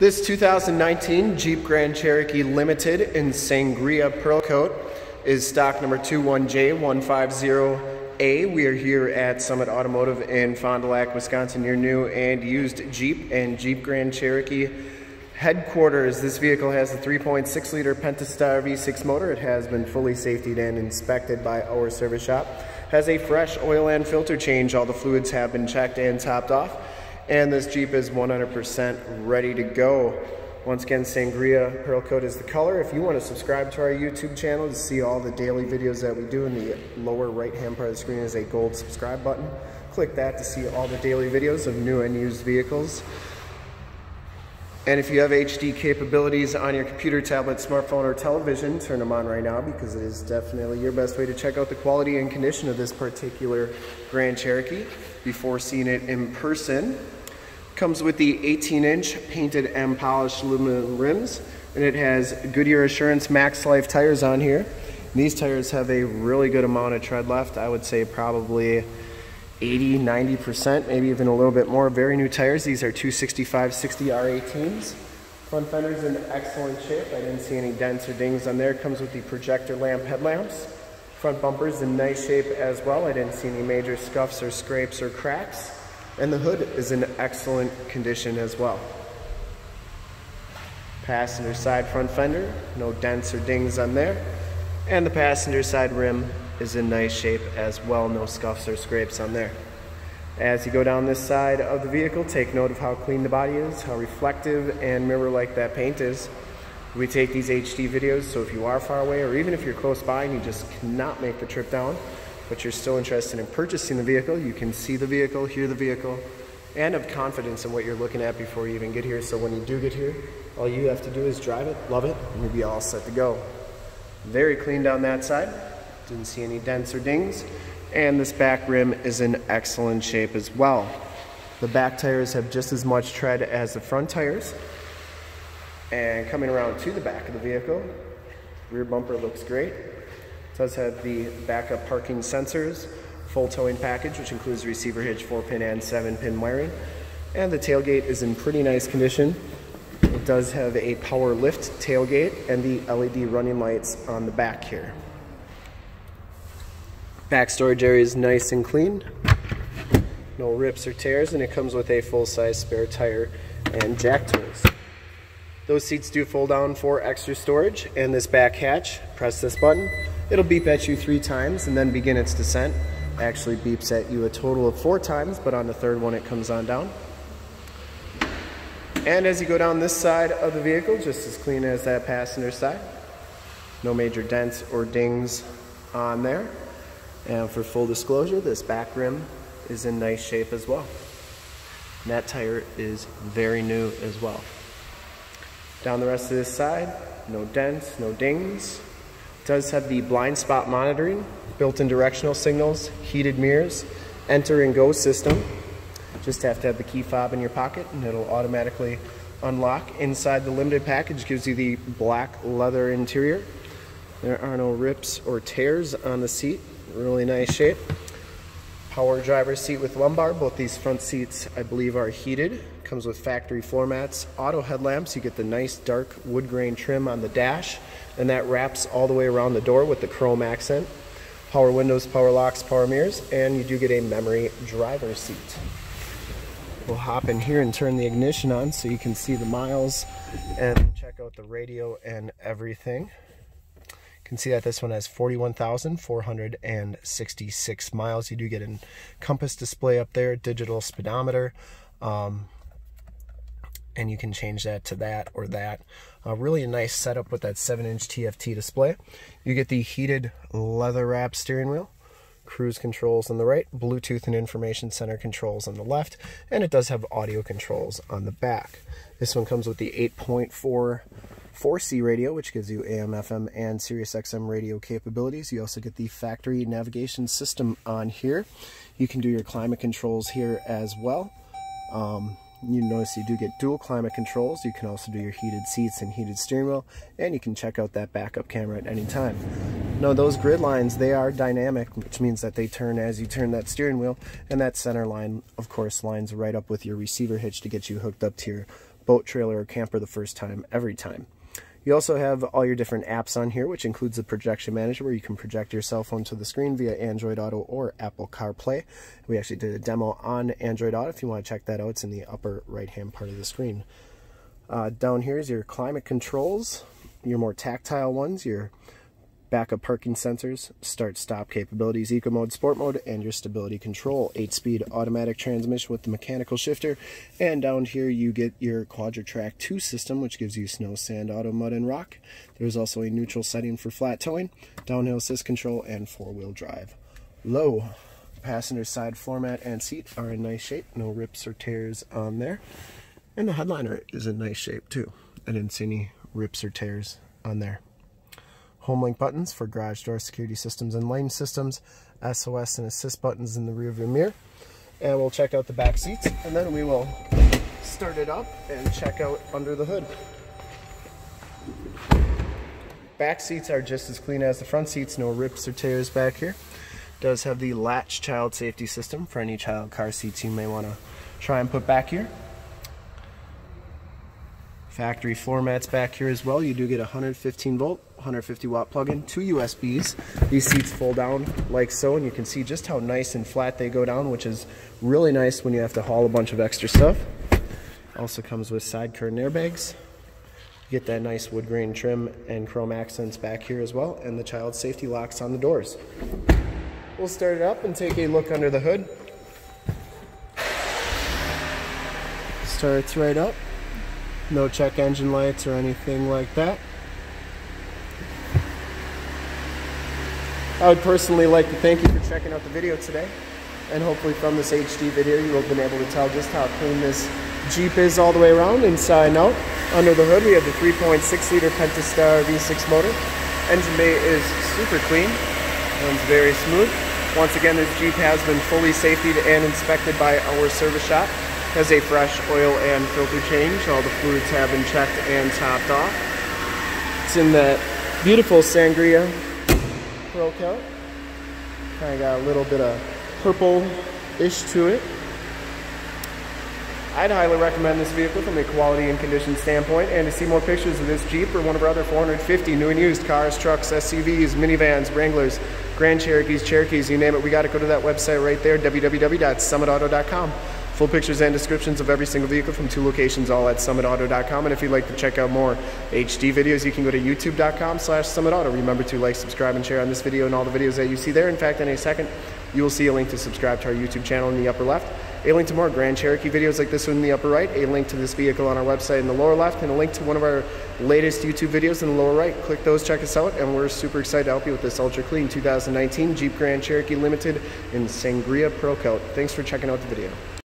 This 2019 Jeep Grand Cherokee Limited in Sangria Pearl Coat is stock number 21J150A. We are here at Summit Automotive in Fond du Lac, Wisconsin, your new and used Jeep and Jeep Grand Cherokee headquarters. This vehicle has the 3.6 liter Pentastar V6 motor. It has been fully safetied and inspected by our service shop. Has a fresh oil and filter change. All the fluids have been checked and topped off. And this Jeep is 100% ready to go. Once again, Sangria Pearl Coat is the color. If you want to subscribe to our YouTube channel to see all the daily videos that we do, in the lower right-hand part of the screen is a gold subscribe button. Click that to see all the daily videos of new and used vehicles. And if you have HD capabilities on your computer, tablet, smartphone, or television, turn them on right now, because it is definitely your best way to check out the quality and condition of this particular Grand Cherokee before seeing it in person. Comes with the 18-inch painted and polished aluminum rims, and it has Goodyear Assurance Max Life tires on here. And these tires have a really good amount of tread left. I would say probably 80, 90%, maybe even a little bit more. Very new tires. These are 265/60 R18s. Front fender's in excellent shape. I didn't see any dents or dings on there. Comes with the projector lamp headlamps. Front bumper's in nice shape as well. I didn't see any major scuffs or scrapes or cracks. And the hood is in excellent condition as well. Passenger side front fender, no dents or dings on there. And the passenger side rim is in nice shape as well, no scuffs or scrapes on there. As you go down this side of the vehicle, take note of how clean the body is, how reflective and mirror-like that paint is. We take these HD videos, so if you are far away, or even if you're close by and you just cannot make the trip down, but you're still interested in purchasing the vehicle, you can see the vehicle, hear the vehicle, and have confidence in what you're looking at before you even get here. So when you do get here, all you have to do is drive it, love it, and you'll be all set to go. Very clean down that side. Didn't see any dents or dings, and this back rim is in excellent shape as well. The back tires have just as much tread as the front tires. And coming around to the back of the vehicle, rear bumper looks great. It does have the backup parking sensors, full towing package, which includes receiver hitch, 4-pin and 7-pin wiring, and the tailgate is in pretty nice condition. It does have a power lift tailgate and the LED running lights on the back here. Back storage area is nice and clean, no rips or tears, and it comes with a full-size spare tire and jack tools. Those seats do fold down for extra storage, and this back hatch, press this button, it'll beep at you 3 times and then begin its descent. Actually beeps at you a total of 4 times, but on the third one it comes on down. And as you go down this side of the vehicle, just as clean as that passenger side, no major dents or dings on there. And for full disclosure, this back rim is in nice shape as well. And that tire is very new as well. Down the rest of this side, no dents, no dings. It does have the blind spot monitoring, built-in directional signals, heated mirrors, enter and go system. Just have to have the key fob in your pocket and it'll automatically unlock. Inside the limited package gives you the black leather interior. There are no rips or tears on the seat. Really nice shape. Power driver's seat with lumbar. Both these front seats, I believe, are heated. Comes with factory floor mats, auto headlamps. You get the nice dark wood grain trim on the dash, and that wraps all the way around the door with the chrome accent. Power windows, power locks, power mirrors, and you do get a memory driver's seat. We'll hop in here and turn the ignition on so you can see the miles and check out the radio and everything. You can see that this one has 41,466 miles. You do get a compass display up there, digital speedometer, and you can change that to that or that. Really a nice setup with that 7-inch TFT display. You get the heated leather wrap steering wheel, cruise controls on the right, Bluetooth and information center controls on the left, and it does have audio controls on the back. This one comes with the 8.4 4C radio, which gives you AM, FM, and Sirius XM radio capabilities. You also get the factory navigation system on here. You can do your climate controls here as well. You notice you do get dual climate controls. You can also do your heated seats and heated steering wheel, and you can check out that backup camera at any time. Now those grid lines, they are dynamic, which means that they turn as you turn that steering wheel, and that center line, of course, lines right up with your receiver hitch to get you hooked up to your boat trailer or camper the first time every time. You also have all your different apps on here, which includes the projection manager where you can project your cell phone to the screen via Android Auto or Apple CarPlay. We actually did a demo on Android Auto. If you want to check that out, it's in the upper right-hand part of the screen. Down here is your climate controls, your more tactile ones, your backup parking sensors, start-stop capabilities, eco mode, sport mode, and your stability control. 8-speed automatic transmission with the mechanical shifter. And down here you get your Quadra-Trac II system, which gives you snow, sand, auto, mud, and rock. There's also a neutral setting for flat towing, downhill assist control, and four-wheel drive. Low passenger side floor mat and seat are in nice shape. No rips or tears on there. And the headliner is in nice shape too. I didn't see any rips or tears on there. Home link buttons for garage door security systems and lane systems, SOS and assist buttons in the rear view mirror. And we'll check out the back seats, and then we will start it up and check out under the hood. Back seats are just as clean as the front seats, no rips or tears back here. It does have the latch child safety system for any child car seats you may want to try and put back here. Factory floor mats back here as well. You do get a 115 volt, 150 watt plug-in, 2 USBs. These seats fold down like so, and you can see just how nice and flat they go down, which is really nice when you have to haul a bunch of extra stuff. Also comes with side curtain airbags. You get that nice wood grain trim and chrome accents back here as well, and the child safety locks on the doors. We'll start it up and take a look under the hood. Starts right up. No check engine lights or anything like that. I would personally like to thank you for checking out the video today, and hopefully from this HD video you will have been able to tell just how clean this Jeep is all the way around, inside and out. Under the hood we have the 3.6 liter Pentastar V6 motor. Engine bay is super clean, runs very smooth. Once again, this Jeep has been fully safetied and inspected by our service shop. Has a fresh oil and filter change. All the fluids have been checked and topped off. It's in that beautiful Sangria Pearl coat. Kind of got a little bit of purple-ish to it. I'd highly recommend this vehicle from a quality and condition standpoint, and to see more pictures of this Jeep or one of our other 450 new and used cars, trucks, SUVs, minivans, Wranglers, Grand Cherokees, Cherokees, you name it, we gotta go to that website right there, www.summitauto.com. Full pictures and descriptions of every single vehicle from 2 locations, all at summitauto.com. And if you'd like to check out more HD videos, you can go to youtube.com/summitauto. Remember to like, subscribe, and share on this video and all the videos that you see there. In fact, in a second, you will see a link to subscribe to our YouTube channel in the upper left, a link to more Grand Cherokee videos like this one in the upper right, a link to this vehicle on our website in the lower left, and a link to one of our latest YouTube videos in the lower right. Click those, check us out, and we're super excited to help you with this ultra clean 2019 Jeep Grand Cherokee Limited in Sangria Pearl Coat. Thanks for checking out the video.